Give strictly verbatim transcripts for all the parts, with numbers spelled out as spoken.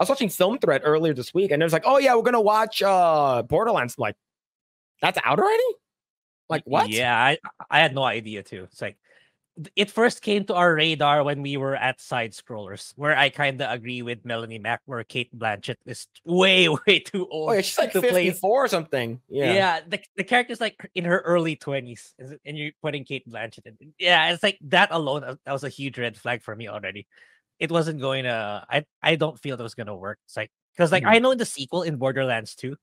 I was watching Film Threat earlier this week, and there's like, oh yeah, we're gonna watch uh, Borderlands. I'm like, that's out already? Like what? Yeah, I I had no idea too. It's like it first came to our radar when we were at Side Scrollers, where I kind of agree with Melanie Mack, where Cate Blanchett is way, way too old. Oh, yeah, she's like to fifty-four play. Or something. Yeah, yeah. The, the character's like in her early twenties, and you're putting Cate Blanchett in. Yeah, it's like that alone. That was a huge red flag for me already. It wasn't going to. I I don't feel that was going to work. It's like because like mm-hmm. I know in the sequel in Borderlands two,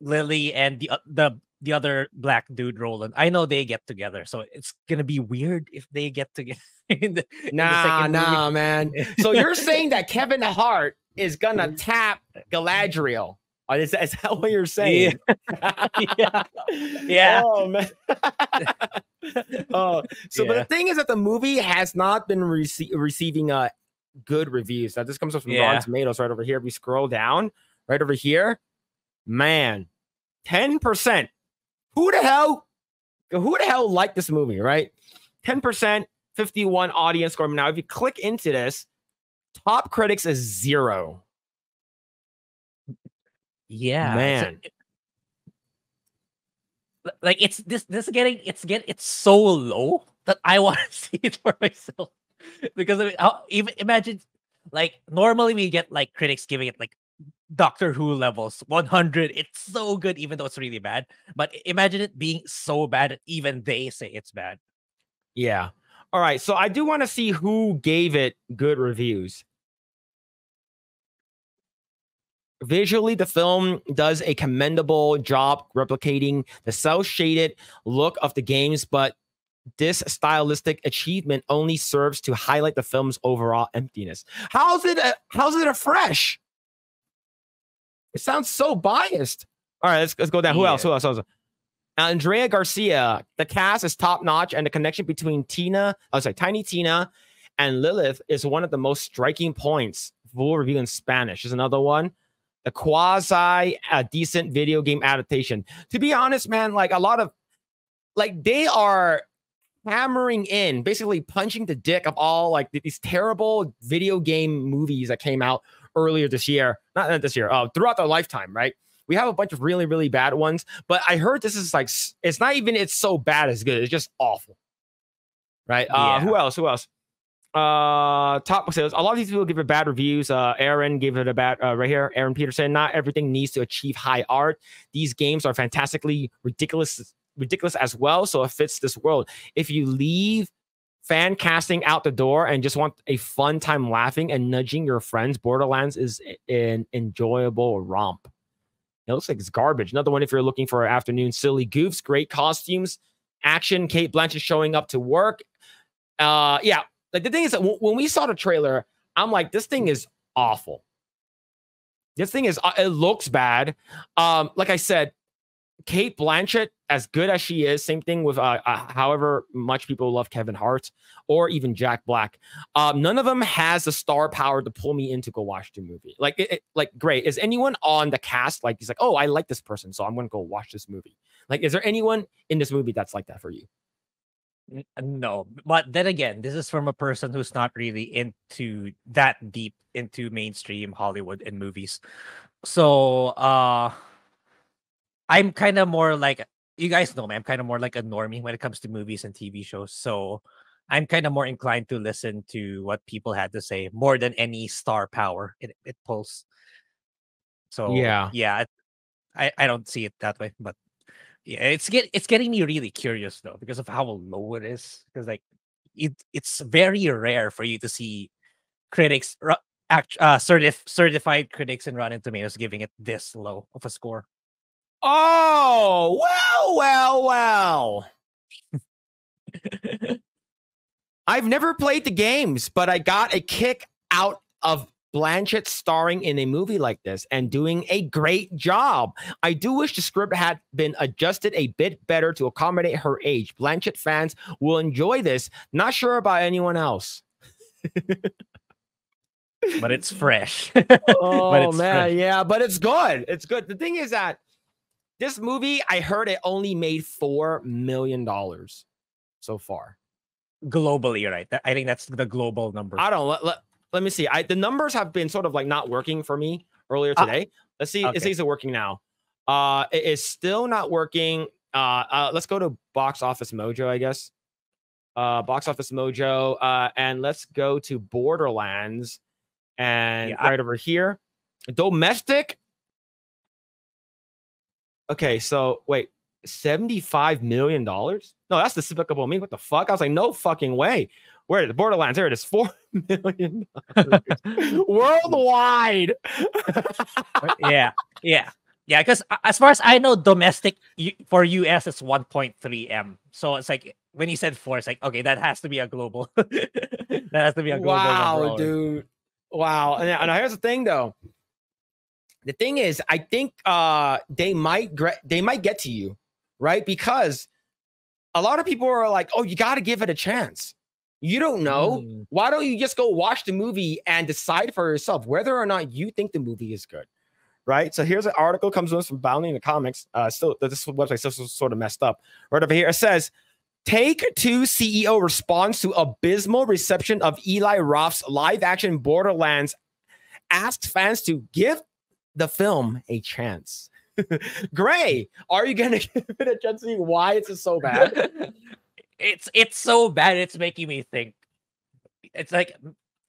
Lily and the the. the other black dude, Roland, I know they get together, so it's gonna be weird if they get together. In the, nah, in the nah, movie. Man. So you're saying that Kevin Hart is gonna tap Galadriel? Is, is that what you're saying? Yeah. yeah. yeah. Oh man. oh, so yeah. But the thing is that the movie has not been rece receiving uh good reviews. Now this comes up from yeah. Rotten Tomatoes right over here. If we scroll down right over here, man, ten percent. Who the hell, who the hell liked this movie, right? ten percent, fifty-one audience score. Now, if you click into this, top critics is zero. Yeah, man. So, like it's this, this is getting, it's get, it's so low that I want to see it for myself because I mean, I'll even imagine, like normally we get like critics giving it like Doctor Who levels, one hundred. It's so good, even though it's really bad. But imagine it being so bad that even they say it's bad. Yeah. All right. So I do want to see who gave it good reviews. Visually, the film does a commendable job replicating the cel-shaded look of the games, but this stylistic achievement only serves to highlight the film's overall emptiness. How's it? A, how's it a fresh? It sounds so biased. All right, let's let's go down. Who yeah. else? Who else? Who else? Andrea Garcia. The cast is top notch, and the connection between Tina, oh sorry, Tiny Tina, and Lilith is one of the most striking points. Full review in Spanish is another one. The quasi a decent video game adaptation. To be honest, man, like a lot of like they are hammering in, basically punching the dick of all like these terrible video game movies that came out earlier this year, not, not this year, uh, throughout their lifetime, right? We have a bunch of really, really bad ones, but I heard this is like, it's not even, it's so bad as good. It's just awful, right? Uh, yeah. Who else? Who else? Uh, top sales. A lot of these people give it bad reviews. Uh, Aaron gave it a bad, uh, right here, Aaron Peterson. Not everything needs to achieve high art. These games are fantastically ridiculous, ridiculous as well, so it fits this world. If you leave fan casting out the door and just want a fun time laughing and nudging your friends, Borderlands is an enjoyable romp. It looks like it's garbage. Another one if you're looking for an afternoon silly goofs, great costumes, action, Cate Blanchett showing up to work. Uh, yeah, like the thing is that w when we saw the trailer, I'm like, this thing is awful. This thing is, uh, it looks bad. Um, like I said, Cate Blanchett, as good as she is, same thing with uh, uh, however much people love Kevin Hart or even Jack Black. Um, none of them has the star power to pull me in to go watch the movie. Like, it, it, like, great. Is anyone on the cast like he's like, oh, I like this person, so I'm gonna go watch this movie? Like, is there anyone in this movie that's like that for you? No, but then again, this is from a person who's not really into that deep into mainstream Hollywood and movies. So, uh. I'm kind of more like, you guys know me, I'm kind of more like a normie when it comes to movies and T V shows. So I'm kind of more inclined to listen to what people had to say more than any star power it, it pulls. So yeah, yeah, I, I don't see it that way. But yeah, it's get it's getting me really curious though, because of how low it is. Because like it it's very rare for you to see critics, uh, certif certified critics in Rotten Tomatoes giving it this low of a score. Oh, well, well, well. I've never played the games, but I got a kick out of Blanchett starring in a movie like this and doing a great job. I do wish the script had been adjusted a bit better to accommodate her age. Blanchett fans will enjoy this. Not sure about anyone else. But it's fresh. Oh, but it's man. Fresh. Yeah, but it's good. It's good. The thing is that this movie, I heard it only made four million dollars so far. Globally, right? I think that's the global number. I don't... Let me see. I the numbers have been sort of like not working for me earlier today. Uh, let's see. Okay. It says it's working now. Uh, it is still not working. Uh, uh, let's go to Box Office Mojo, I guess. Uh, Box Office Mojo, uh, and let's go to Borderlands, and yeah, right I over here, domestic. Okay, so wait, seventy-five million dollars? No, that's Despicable Me. What the fuck? I was like, no fucking way. Where did the Borderlands? Here it is, four million worldwide. yeah, yeah, yeah. Because as far as I know, domestic for U S is one point three M. So it's like when he said four, it's like okay, that has to be a global. that has to be a global. Wow, overall. dude. Wow. And, and here's the thing, though. The thing is, I think uh, they might they might get to you, right? Because a lot of people are like, oh, you got to give it a chance. You don't know. Mm. Why don't you just go watch the movie and decide for yourself whether or not you think the movie is good, right? So here's an article comes to us from Bounding and Comics. Uh, still, this website still sort of messed up. Right over here, it says, Take-Two C E O responds to abysmal reception of Eli Roth's live-action Borderlands, asks fans to give the film a chance. Gray, are you going to give it a chance to see why it's so bad? It's it's so bad. It's making me think. It's like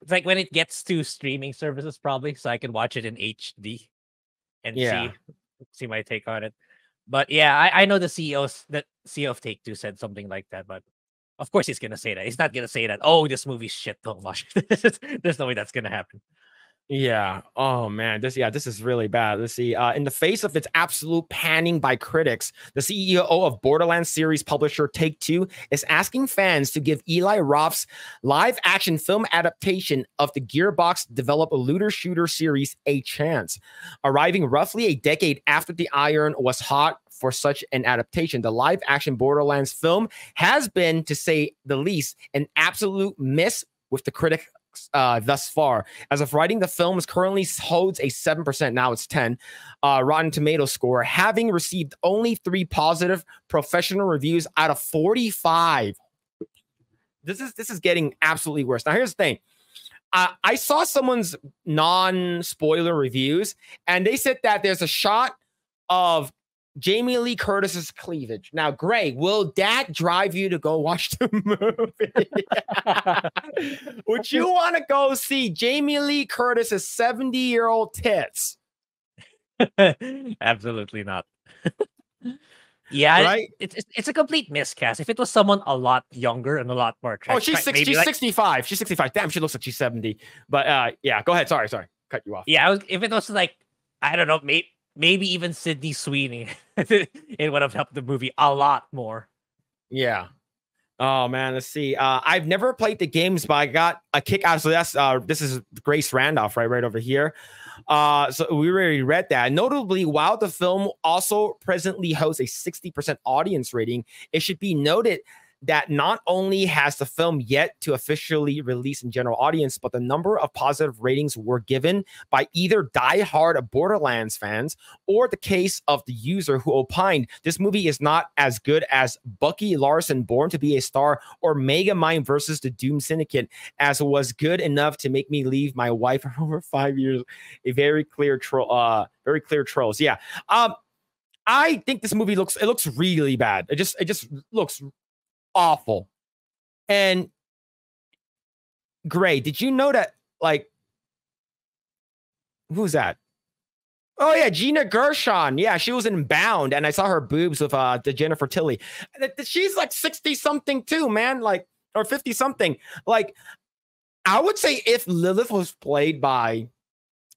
it's like when it gets to streaming services, probably, so I can watch it in H D and yeah. see see my take on it. But yeah, I, I know the C E Os that C E O of Take Two said something like that. But of course, he's gonna say that. He's not gonna say that. Oh, this movie's shit. Don't watch it. There's no way that's gonna happen. Yeah. Oh, man. This, yeah, this is really bad. Let's see. Uh, in the face of its absolute panning by critics, the C E O of Borderlands series publisher Take-Two is asking fans to give Eli Roth's live action film adaptation of the Gearbox developed looter shooter series a chance. Arriving roughly a decade after the iron was hot for such an adaptation, the live action Borderlands film has been, to say the least, an absolute miss with the critic. Uh, thus far, as of writing, the film currently holds a seven percent. Now it's ten. Uh, Rotten Tomatoes score, having received only three positive professional reviews out of forty-five. This is this is getting absolutely worse. Now here's the thing. Uh, I saw someone's non-spoiler reviews, and they said that there's a shot of Jamie Lee Curtis's cleavage. Now, Gray, will that drive you to go watch the movie? Would you want to go see Jamie Lee Curtis's seventy-year-old tits? Absolutely not. Yeah, right? it's, it's it's a complete miscast. If it was someone a lot younger and a lot more attractive, oh, she's, six, she's like... sixty-five. She's sixty-five. Damn, she looks like she's seventy. But uh, yeah, go ahead. Sorry, sorry, cut you off. Yeah, I was, if it was like, I don't know, maybe. Maybe even Sydney Sweeney. It would have helped the movie a lot more. Yeah. Oh, man. Let's see. Uh, I've never played the games, but I got a kick out. So that's uh, this is Grace Randolph right, right over here. Uh, so we already read that. Notably, while the film also presently hosts a sixty percent audience rating, it should be noted that not only has the film yet to officially release in general audience, but the number of positive ratings were given by either diehard Borderlands fans or the case of the user who opined, this movie is not as good as Bucky Larson Born to Be a Star or Megamind versus the Doom Syndicate, as was good enough to make me leave my wife for over five years. A very clear troll, uh, very clear trolls. Yeah. Um, I think this movie looks, it looks really bad. It just, it just looks awful. And Gray, did you know that, like, who's that? Oh yeah, Gina Gershon. Yeah, she was in Bound, and I saw her boobs with uh the Jennifer Tilly. She's like sixty something too, man, like, or fifty something. Like, I would say if Lilith was played by,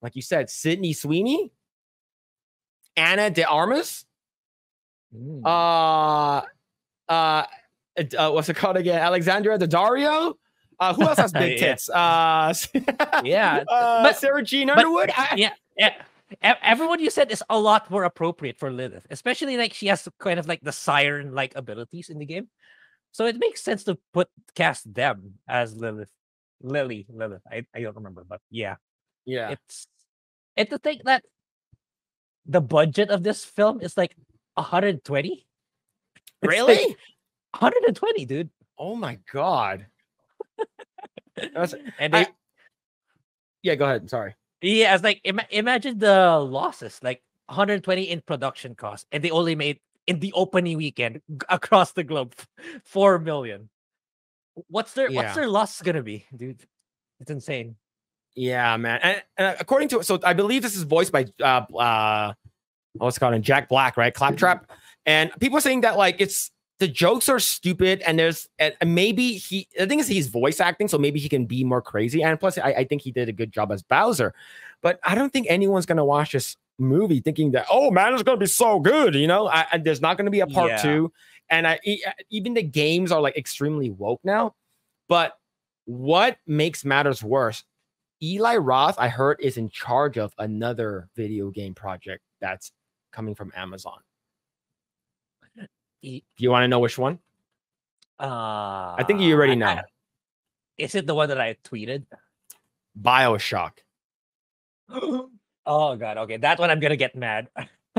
like you said, Sydney Sweeney, Anna de Armas, mm. uh uh Uh, what's it called again? Alexandra Daddario? Uh, who else has big tits? Yeah. Uh, yeah. Uh, but Sarah Jean Underwood? But, I, yeah, yeah. Everyone you said is a lot more appropriate for Lilith, especially like she has kind of like the siren-like abilities in the game. So it makes sense to put cast them as Lilith. Lily, Lilith. I, I don't remember, but yeah. Yeah. It's, it's to think that the budget of this film is like one hundred twenty. Really? Like, one hundred twenty, dude. Oh my god. And they I, Yeah, go ahead. Sorry. Yeah, it's like Im imagine the losses, like one hundred twenty in production costs, and they only made in the opening weekend across the globe four million. What's their yeah. what's their loss gonna be, dude? It's insane. Yeah, man. And, and according to so I believe this is voiced by uh uh what's it called in Jack Black, right? Claptrap. And people are saying that like it's the jokes are stupid, and there's and maybe he the thing is he's voice acting, so maybe he can be more crazy. And plus, I, I think he did a good job as Bowser, but I don't think anyone's gonna watch this movie thinking that, oh man, it's gonna be so good, you know. I, I, there's not gonna be a part yeah. two, and I even the games are like extremely woke now. But what makes matters worse, Eli Roth, I heard, is in charge of another video game project that's coming from Amazon. Do you want to know which one? Uh, I think you already know. I, I, is it the one that I tweeted? BioShock. Oh, God. Okay, that one I'm going to get mad.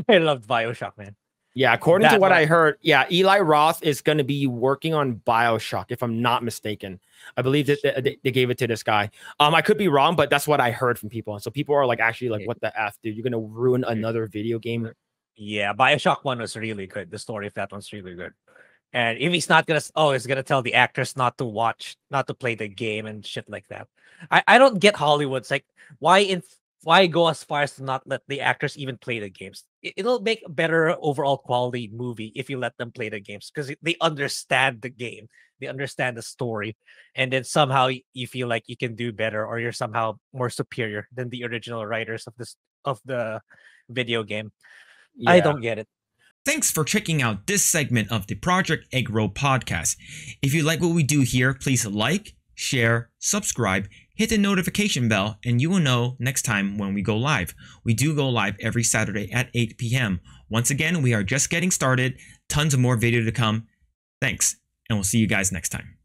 I loved BioShock, man. Yeah, according that to what one. I heard, yeah, Eli Roth is going to be working on BioShock, if I'm not mistaken. I believe that they, they gave it to this guy. Um, I could be wrong, but that's what I heard from people. And so people are like, actually, like, what the F, dude? You're going to ruin another video game? Yeah, BioShock one was really good. The story of that one's really good. And if he's not gonna, oh, he's gonna tell the actors not to watch, not to play the game and shit like that. I, I don't get Hollywood's like why in why go as far as to not let the actors even play the games. It, it'll make a better overall quality movie if you let them play the games because they understand the game, they understand the story, and then somehow you feel like you can do better or you're somehow more superior than the original writers of this of the video game. Yeah. I don't get it. Thanks for checking out this segment of the Project Eggroll podcast. If you like what we do here, please like, share, subscribe, hit the notification bell, and you will know next time when we go live. We do go live every Saturday at eight P M Once again, we are just getting started. Tons of more video to come. Thanks, and we'll see you guys next time.